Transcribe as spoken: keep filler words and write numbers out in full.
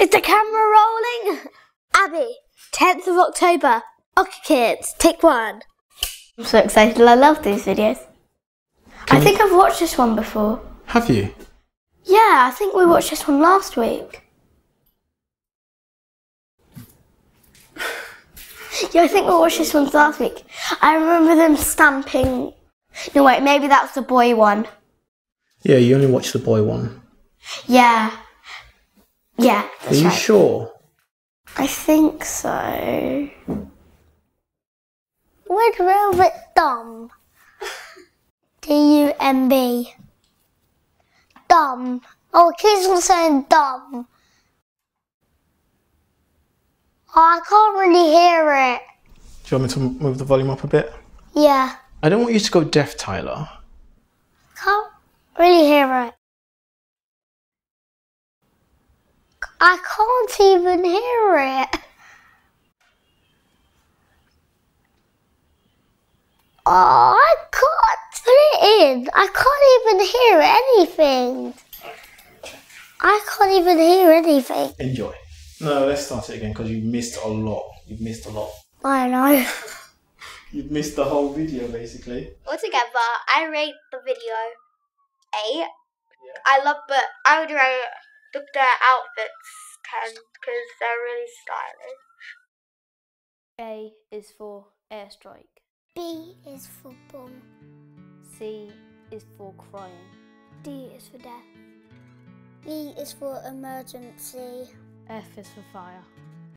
Is the camera rolling? Abby, tenth of October. Okay kids, take one. I'm so excited, I love these videos. Can I think you... I've watched this one before. Have you? Yeah, I think we watched this one last week. Yeah, I think we watched this one last week. I remember them stamping. No, wait, maybe that's the boy one. Yeah, you only watched the boy one. Yeah. Yeah, that's right. Are you sure? I think so. Red Velvet Dumb. D U M B. Dumb. Oh, kids were saying dumb. Oh, I can't really hear it. Do you want me to move the volume up a bit? Yeah. I don't want you to go deaf, Tyler. Can't really hear it. I can't even hear it. Oh, I can't put it in. I can't even hear anything. I can't even hear anything. Enjoy. No, let's start it again because you've missed a lot. You've missed a lot. I know. You've missed the whole video, basically. Altogether, I rate the video eight. Yeah. I love, but I would rate the, their outfits ten because they're really stylish. A is for airstrike. B is for bomb. C is for crying. D is for death. E is for emergency. F is for fire.